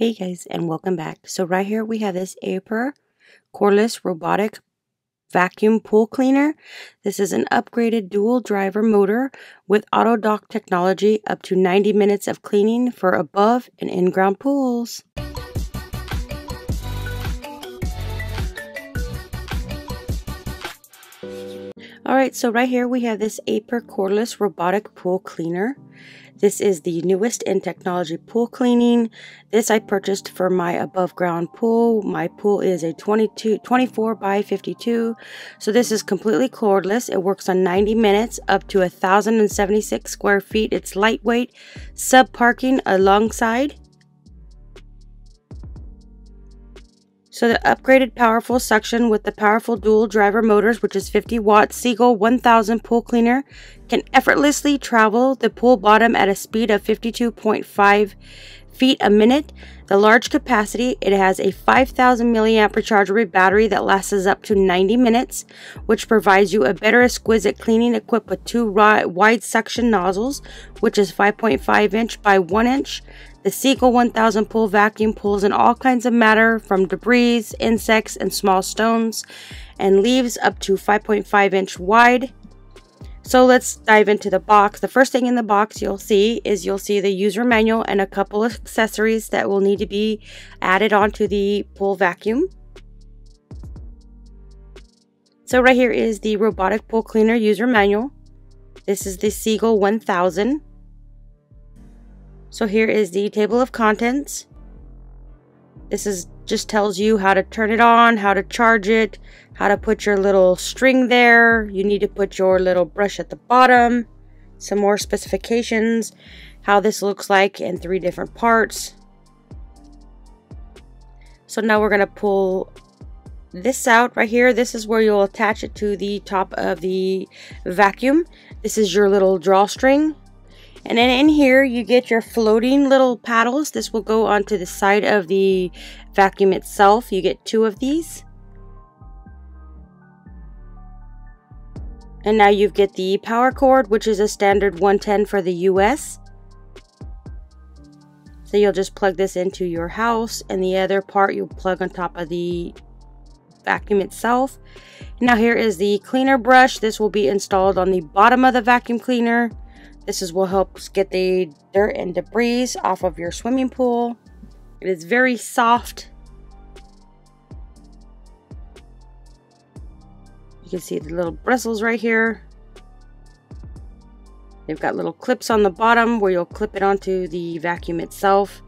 Hey guys, and welcome back. So right here we have this Aiper cordless robotic vacuum pool cleaner. This is an upgraded dual driver motor with auto dock technology, up to 90 minutes of cleaning for above and in-ground pools. Alright, so right here we have this Aiper cordless robotic pool cleaner. This is the newest in technology pool cleaning. This I purchased for my above ground pool. My pool is a 24 by 52. So this is completely cordless. It works on 90 minutes up to 1,076 square feet. It's lightweight, sub parking alongside. So the upgraded powerful suction with the powerful dual driver motors, which is 50 watts, Seagull 1000 pool cleaner can effortlessly travel the pool bottom at a speed of 52.5 feet a minute. The large capacity, it has a 5000 milliamp rechargeable battery that lasts up to 90 minutes, which provides you a better exquisite cleaning, equipped with two wide suction nozzles, which is 5.5 inch by 1 inch. The Seagull 1000 pool vacuum pulls in all kinds of matter, from debris, insects, and small stones and leaves, up to 5.5 inch wide. So let's dive into the box. The first thing in the box you'll see the user manual and a couple of accessories that will need to be added onto the pool vacuum. So right here is the robotic pool cleaner user manual. This is the Seagull 1000. So here is the table of contents. This is just tells you how to turn it on, how to charge it, how to put your little string there. You need to put your little brush at the bottom. Some more specifications, how this looks like in 3 different parts. So now we're going to pull this out right here. This is where you'll attach it to the top of the vacuum. This is your little drawstring. And then in here you get your floating little paddles. This will go onto the side of the vacuum itself. You get 2 of these. And now you get the power cord, which is a standard 110 for the US. So you'll just plug this into your house, and the other part you'll plug on top of the vacuum itself. Now here is the cleaner brush. This will be installed on the bottom of the vacuum cleaner. This will help get the dirt and debris off of your swimming pool. It is very soft. You can see the little bristles right here. They've got little clips on the bottom where you'll clip it onto the vacuum itself.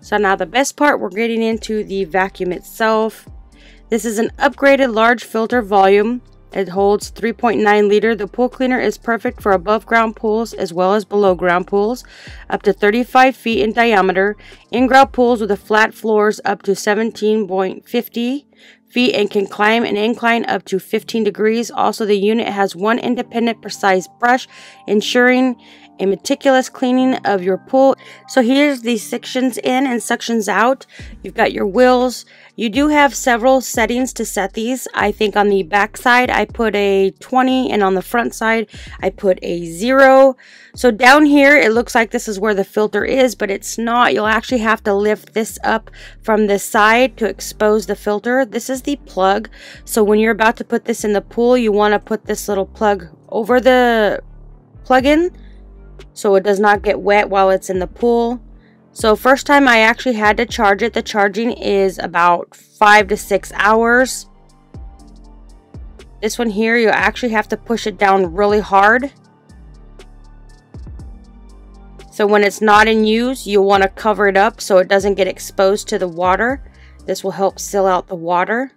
So now the best part, we're getting into the vacuum itself. This is an upgraded large filter volume. It holds 3.9 liter. The pool cleaner is perfect for above ground pools as well as below ground pools, up to 35 feet in diameter, in-ground pools with a flat floors up to 17.50 feet, and can climb an incline up to 15 degrees. Also, the unit has 1 independent precise brush, ensuring a meticulous cleaning of your pool. So here's the sections in and sections out. You've got your wheels. You do have several settings to set these. I think on the back side I put a 20, and on the front side I put a 0. So down here it looks like this is where the filter is, but it's not. You'll actually have to lift this up from this side to expose the filter. This is the plug. So when you're about to put this in the pool, you want to put this little plug over the plug-in, so it does not get wet while it's in the pool. So first time I actually had to charge it. The charging is about 5 to 6 hours. This one here, you actually have to push it down really hard. So when it's not in use, you'll want to cover it up so it doesn't get exposed to the water. This will help seal out the water.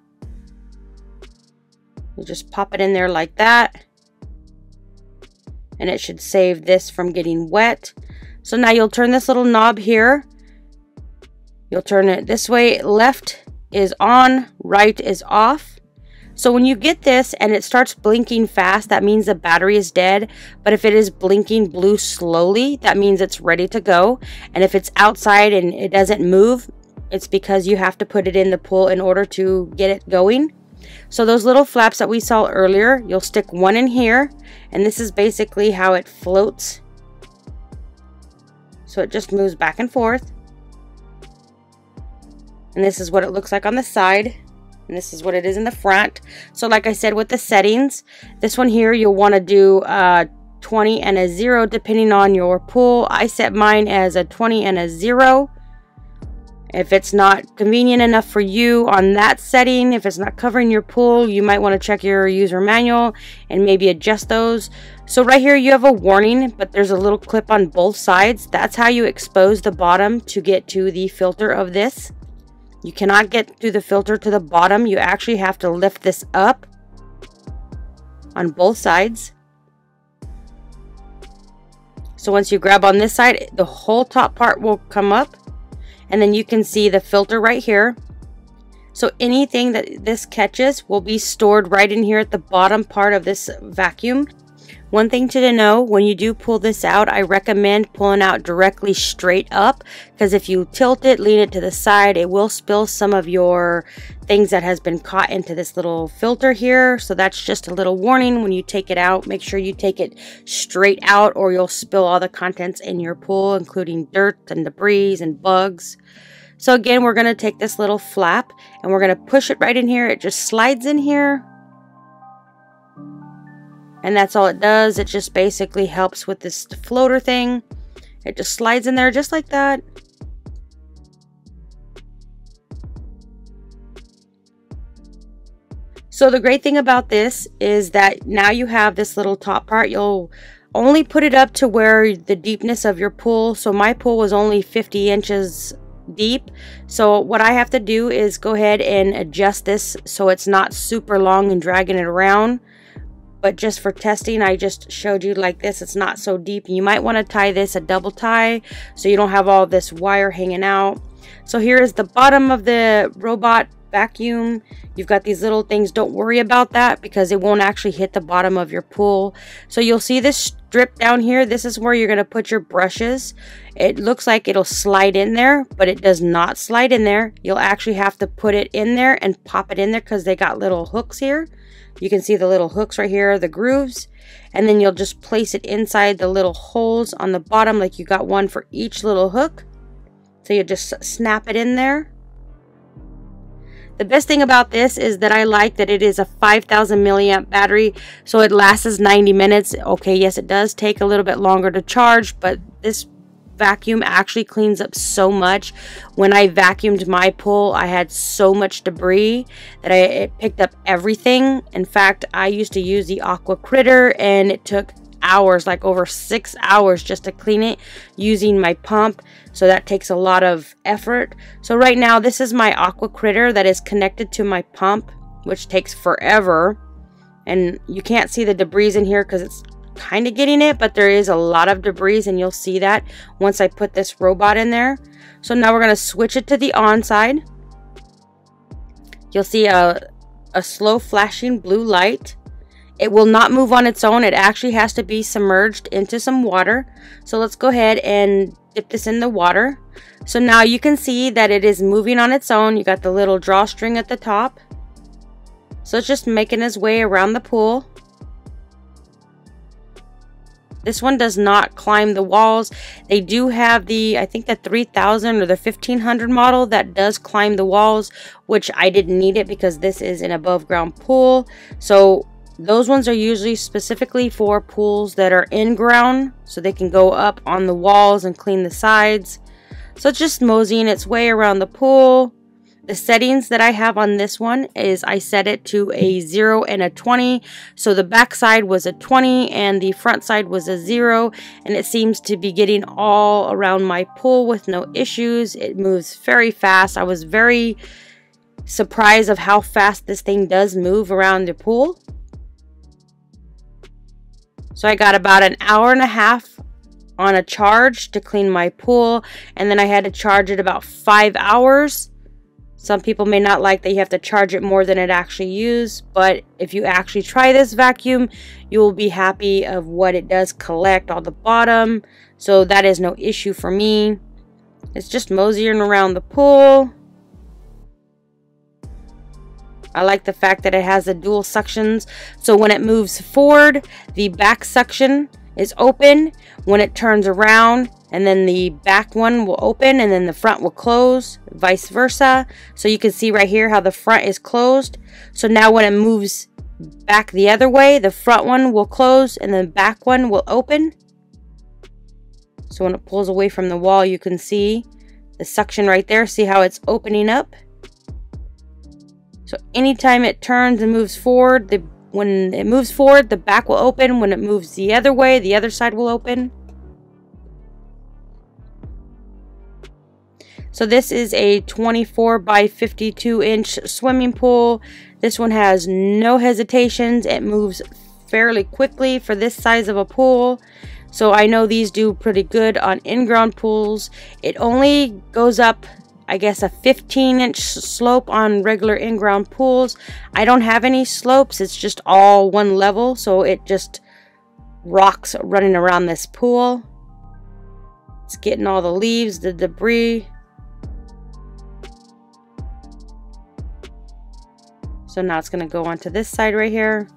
You just pop it in there like that, and it should save this from getting wet. So now you'll turn this little knob here. You'll turn it this way. Left is on, right is off. So when you get this and it starts blinking fast, that means the battery is dead. But if it is blinking blue slowly, that means it's ready to go. And if it's outside and it doesn't move, it's because you have to put it in the pool in order to get it going. So those little flaps that we saw earlier, you'll stick 1 in here, and this is basically how it floats. So it just moves back and forth. and this is what it looks like on the side, and this is what it is in the front. So like I said, with the settings, this one here you'll want to do 20 and a 0 depending on your pool. I set mine as a 20 and a 0. If it's not convenient enough for you on that setting, if it's not covering your pool, you might want to check your user manual and maybe adjust those. So right here you have a warning, but there's a little clip on both sides. That's how you expose the bottom to get to the filter of this. You cannot get through the filter to the bottom. You actually have to lift this up on both sides. So once you grab on this side, the whole top part will come up. And then you can see the filter right here. So anything that this catches will be stored right in here at the bottom part of this vacuum. One thing to know, when you do pull this out, I recommend pulling out directly straight up, because if you tilt it, lean it to the side, it will spill some of your things that has been caught into this little filter here. So that's just a little warning. When you take it out, make sure you take it straight out or you'll spill all the contents in your pool, including dirt and debris and bugs. So again, we're going to take this little flap and we're going to push it right in here. It just slides in here. And that's all it does. It just basically helps with this floater thing. It just slides in there just like that. So the great thing about this is that now you have this little top part. You'll only put it up to where the deepness of your pool. So my pool was only 50 inches deep. So what I have to do is go ahead and adjust this so it's not super long and dragging it around. But just for testing, I just showed you like this. It's not so deep. You might want to tie this a double tie so you don't have all this wire hanging out. So here is the bottom of the robot vacuum. You've got these little things. Don't worry about that because it won't actually hit the bottom of your pool. So you'll see this strip down here. This is where you're going to put your brushes. It looks like it'll slide in there, but it does not slide in there. You'll actually have to put it in there and pop it in there because they got little hooks here. You can see the little hooks right here, the grooves, and then you'll just place it inside the little holes on the bottom, like you got one for each little hook. So you just snap it in there. The best thing about this is that I like that it is a 5,000 milliamp battery, so it lasts 90 minutes. Okay, yes, it does take a little bit longer to charge, but this vacuum actually cleans up so much. When I vacuumed my pool, I had so much debris that it picked up everything. In fact, I used to use the Aqua Critter and it took hours, like over 6 hours just to clean it using my pump. So that takes a lot of effort. So right now, this is my Aqua Critter that is connected to my pump, which takes forever. And you can't see the debris in here because it's kind of getting it, but there is a lot of debris, and you'll see that once I put this robot in there. So now we're going to switch it to the on side. You'll see a slow flashing blue light. It will not move on its own. It actually has to be submerged into some water. So let's go ahead and dip this in the water. So now you can see that it is moving on its own. You got the little drawstring at the top, so it's just making its way around the pool. This one does not climb the walls. They do have the, I think the 3000 or the 1500 model that does climb the walls, which I didn't need it because this is an above ground pool. So those ones are usually specifically for pools that are in ground, so they can go up on the walls and clean the sides. So it's just moseying its way around the pool. The settings that I have on this one is I set it to a 0 and a 20. So the back side was a 20 and the front side was a 0. And it seems to be getting all around my pool with no issues. It moves very fast. I was very surprised of how fast this thing does move around the pool. So I got about an hour and a half on a charge to clean my pool. And then I had to charge it about 5 hours. Some people may not like that you have to charge it more than it actually uses, but if you actually try this vacuum, you will be happy of what it does collect on the bottom. So that is no issue for me. It's just moseying around the pool. I like the fact that it has the dual suctions. So when it moves forward, the back suction is open. When it turns around, and then the back one will open and then the front will close, vice versa. So you can see right here how the front is closed. So now when it moves back the other way, the front one will close and the back one will open. So when it pulls away from the wall, you can see the suction right there. See how it's opening up? So anytime it turns and moves forward, when it moves forward, the back will open. When it moves the other way, the other side will open. So this is a 24 by 52 inch swimming pool. This one has no hesitations. It moves fairly quickly for this size of a pool. So I know these do pretty good on in-ground pools. It only goes up, I guess, a 15-inch slope on regular in-ground pools. I don't have any slopes. It's just all one level. So it just rocks running around this pool. It's getting all the leaves, the debris. So now it's going to go onto this side right here.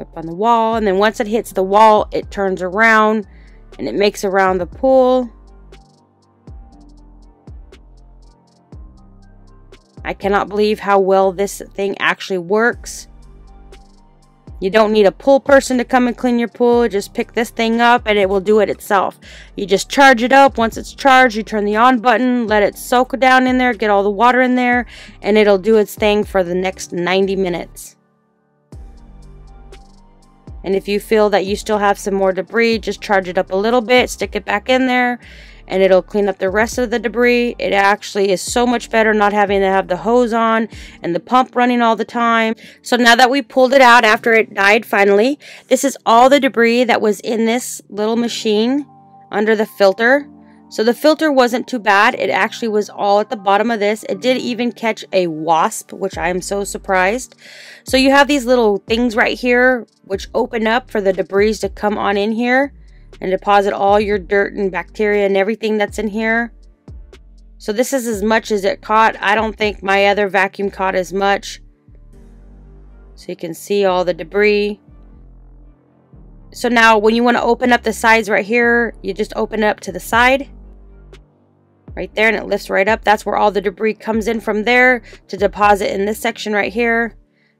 Up on the wall, and then once it hits the wall, it turns around and it makes around the pool. I cannot believe how well this thing actually works. You don't need a pool person to come and clean your pool. Just pick this thing up and it will do it itself. You just charge it up. Once it's charged, you turn the on button, let it soak down in there, get all the water in there, and it'll do its thing for the next 90 minutes. And if you feel that you still have some more debris, just charge it up a little bit, stick it back in there, and it'll clean up the rest of the debris. It actually is so much better not having to have the hose on and the pump running all the time. So now that we pulled it out after it died finally, this is all the debris that was in this little machine under the filter. So the filter wasn't too bad. It actually was all at the bottom of this. It did even catch a wasp, which I am so surprised. So you have these little things right here, which open up for the debris to come on in here and deposit all your dirt and bacteria and everything that's in here. So this is as much as it caught. I don't think my other vacuum caught as much. So you can see all the debris. So now when you want to open up the sides right here, you just open it up to the side. Right there, and it lifts right up. That's where all the debris comes in from there to deposit in this section right here.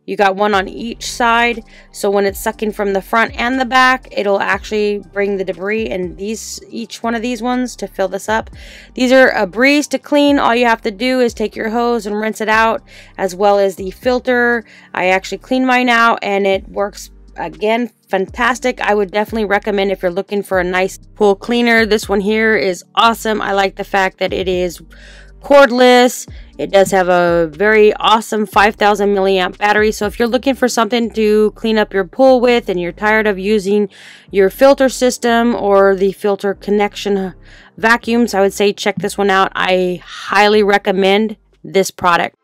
You got one on each side. So when it's sucking from the front and the back, it'll actually bring the debris and each one of these ones to fill this up. These are a breeze to clean. All you have to do is take your hose and rinse it out, as well as the filter. I actually cleaned mine out and it works again. Fantastic. I would definitely recommend if you're looking for a nice pool cleaner. This one here is awesome. I like the fact that it is cordless. It does have a very awesome 5,000 milliamp battery. So if you're looking for something to clean up your pool with and you're tired of using your filter system or the filter connection vacuums, I would say check this one out. I highly recommend this product.